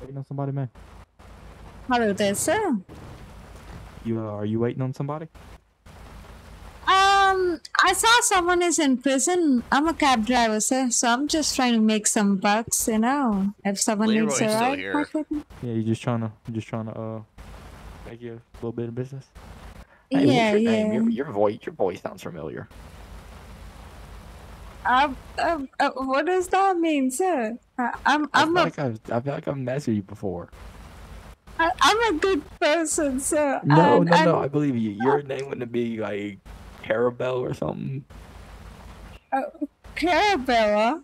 Waiting on somebody, man. Hello there, sir. You are you waiting on somebody? I saw someone is in prison. I'm a cab driver, sir, so I'm just trying to make some bucks, you know. If someone needs a ride, yeah, you're just trying to make you a little bit of business. Hey, yeah, what's your name? Your voice sounds familiar. What does that mean, sir? I feel like I've messaged you before. I'm a good person, sir. No, I believe you. Your name wouldn't be like Carabel or something. Carabella?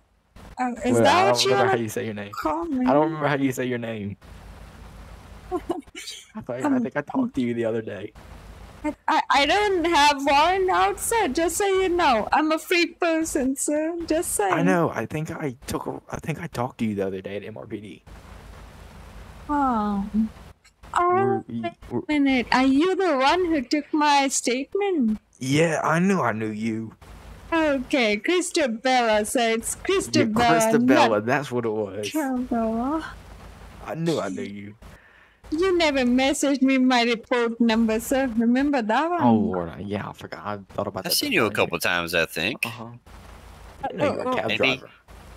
Is that what you want? I don't remember how you say your name. I don't remember how you say your name. I think I talked to you the other day. I don't have warrant out, sir. Just so you know, I'm a free person, sir. Just saying. I know. I think I talked to you the other day at MRPD. Oh, wait a minute. Are you the one who took my statement? Yeah, I knew you. Okay, Christabel, so it's Christabel. Yeah, Christabel, that's what it was. Christabel. I knew you. You never messaged me my report number, sir. Remember that one? Oh, Lord, yeah, I forgot. I thought about that. I've seen you a couple times, I think. Uh-huh.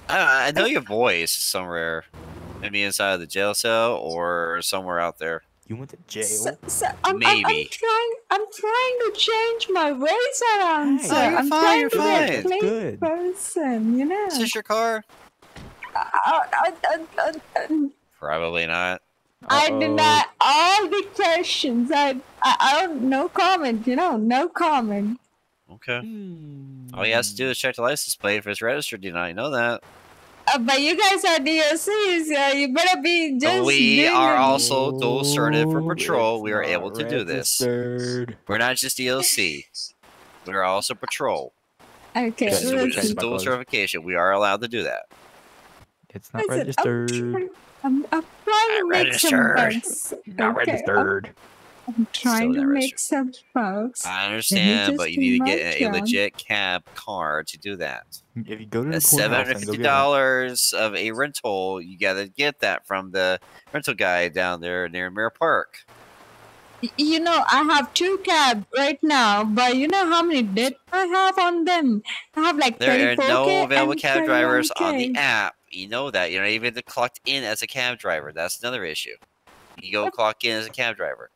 I know your voice somewhere. Maybe inside of the jail cell or somewhere out there. You went to jail? Maybe. I'm trying to change my ways around, sir. Hey, I'm fine, trying to be a clean person, you know. Is this your car? Probably not. I deny all the questions. No comment, you know, no comment. Okay. All he has to do is check the license plate if it's registered. Do you not know that? But you guys are DLCs, you better be just... We are also dual certified for patrol. We are able to do this. We're not just DLC. We are also patrol. Okay. Which is dual certification. We are allowed to do that. It's not registered. I'm trying to make some bucks. Not registered. I'm trying to make some bucks. I understand, but you need to get a legit cab car to do that. If you go to the $750 of a rental, you gotta get that from the rental guy down there near Mirror Park. You know, I have 2 cabs right now, but you know how many debt I have on them? I have like 34K. There are no available cab drivers on the app. You know that. You're not even clocked in as a cab driver. That's another issue. You go clock in as a cab driver.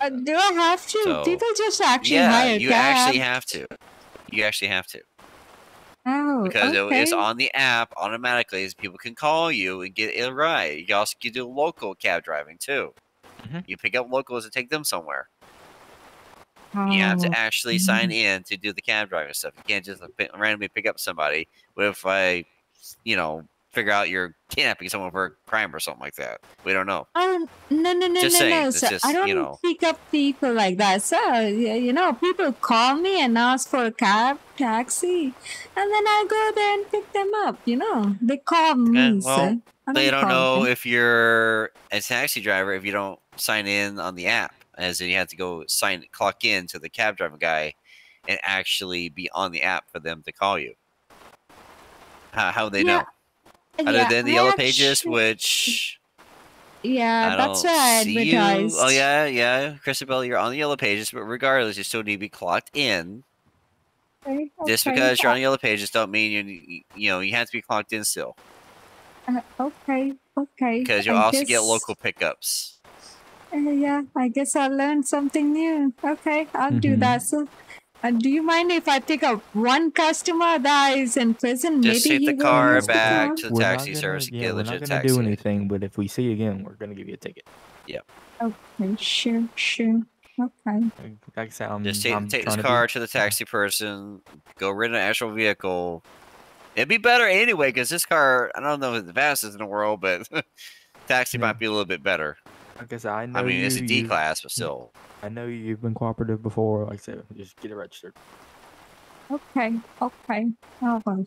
Do I have to? People just actually hire a cab? Yeah, you actually have to. You actually have to. Oh, because it's on the app automatically. So people can call you and get a ride. You also can do local cab driving, too. Mm-hmm. You pick up locals and take them somewhere. Oh. You have to actually sign in to do the cab driving stuff. You can't just randomly pick up somebody. What if I, you know, figure out you're kidnapping someone for a crime or something like that? We don't know. No, sir. Just, I don't pick up people like that, sir. You know, people call me and ask for a cab, taxi, and then I go there and pick them up. You know, they call me, sir. They don't know if you're a taxi driver if you don't sign in on the app, as in you have to go clock in to the cab driver guy and actually be on the app for them to call you. How would they know? Other than the yellow pages, which... Yeah, that's what I advertised. Oh, yeah. Christabel, you're on the yellow pages, but regardless, you still need to be clocked in. Okay, just because you're on the yellow pages don't mean you have to be clocked in still. Okay. Because you'll also get local pickups. Yeah, I guess I learned something new. Okay, I'll do that. So, do you mind if I pick up one customer that is in prison? Just take the car back to the taxi service and get a legit taxi. We're not going to do anything, but if we see you again, we're going to give you a ticket. Yep. Okay, sure. Okay. Like I said, just take this car to the taxi person, go rent an actual vehicle. It'd be better anyway, because this car, I don't know if it's the fastest in the world, but taxi might be a little bit better. I mean, it's a D-class, but still. I know you've been cooperative before. Like I said, just get it registered. Okay. Hold on.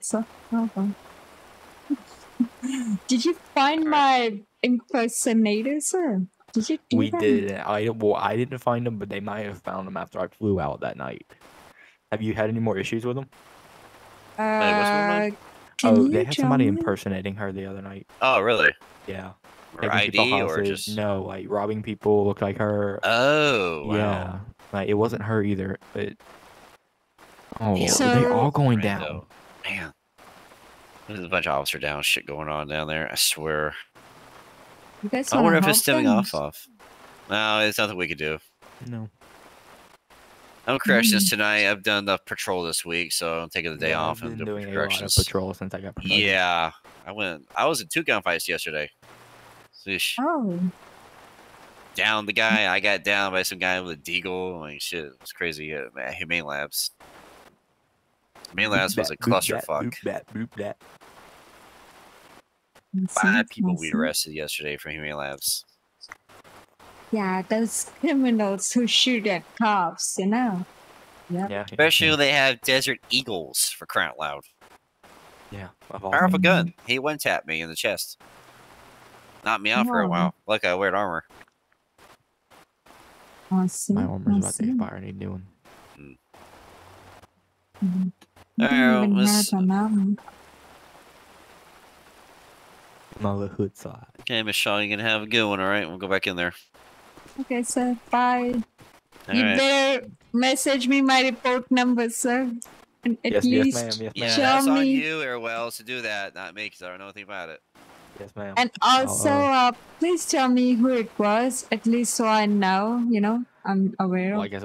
Did you find my impersonator, sir? Did you do that? We did. I didn't find them, but they might have found them after I flew out that night. Have you had any more issues with them? Wait, what's going on? They had somebody impersonating her the other night. Oh, really? Yeah. Her ID or just... No, like robbing people looked like her. Oh, wow. Yeah. Like, it wasn't her either, but... Oh, so... they're all going down. Though. Man. There's a bunch of officer down shit going on down there, I swear. You guys I wonder if it's stemming off. No, it's nothing we could do. No. I'm corrections tonight. I've done the patrol this week, so I'm taking the day off. I've been doing corrections. A lot of patrol since I got promoted. Yeah, I went. I was in 2 gunfights yesterday. Sheesh. Oh. Down the guy. I got down by some guy with a deagle. Like shit, it was crazy. Man, Humane Labs. Humane Labs was a clusterfuck. Boop that. Five people we arrested yesterday for Humane Labs. Yeah, those criminals who shoot at cops, you know. Yep. Yeah, especially when they have Desert Eagles for crying out loud. Yeah, powerful gun. He one tapped me in the chest, knocked me out for a while. Look, I wear armor. Awesome. My armor's about to expire. I need new one. My little hood side. Okay, Michelle, you can have a good one. All right, we'll go back in there. Okay, sir. Bye. All you better message me my report number, sir. And yes, ma'am. Yeah, that's on you, Aerowells, to do that, not me, because I don't know anything about it. Yes, ma'am. And also, please tell me who it was, at least so I know. You know, I'm aware of. I guess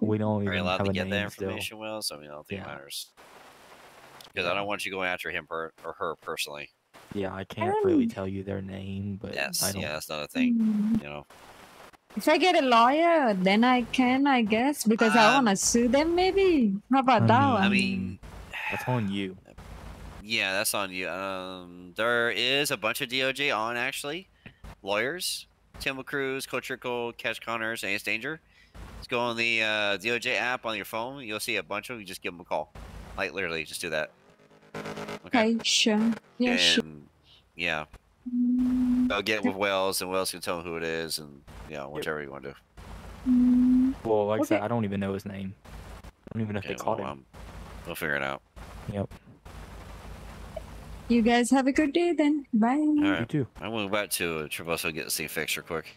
we don't even have a name. Are you allowed to get that information, Will? So I mean, I don't think it matters. Because I don't want you going after him or her personally. Yeah, I can't really tell you their name, but yeah, that's not a thing, you know. If I get a lawyer, then I can, I guess, because I want to sue them, maybe. How about that one? I mean, that's on you. Yeah, that's on you. There is a bunch of DOJ on, actually. Lawyers. Tim McCruise, Coach Rickle, Cash Connors, and Ace Danger. Let's go on the DOJ app on your phone. You'll see a bunch of them. You just give them a call. Like, literally, just do that. Okay, sure. Yeah, yeah. I'll get with Wells, and Wells can tell him who it is, and whatever you want to do. Well, like I said, I don't even know his name. I don't even know if they caught him. We'll figure it out. Yep. You guys have a good day then. Bye. All right. You too. I'm going back to Traviso and get this thing fixed real quick.